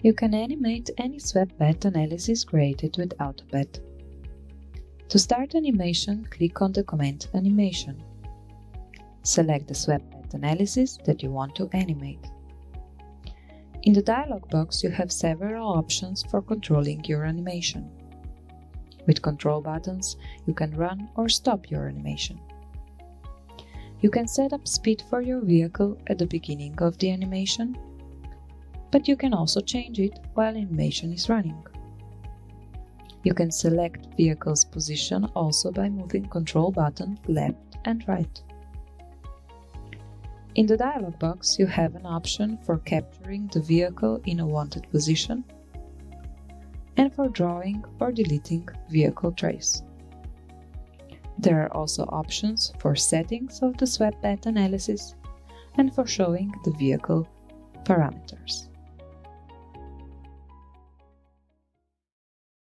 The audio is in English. You can animate any swept path analysis created with AutoPath. To start animation, click on the command Animation. Select the swept path analysis that you want to animate. In the dialog box, you have several options for controlling your animation. With control buttons, you can run or stop your animation. You can set up speed for your vehicle at the beginning of the animation, but you can also change it while animation is running. You can select vehicle's position also by moving control button left and right. In the dialog box, you have an option for capturing the vehicle in a wanted position and for drawing or deleting vehicle trace. There are also options for settings of the swept path analysis and for showing the vehicle parameters.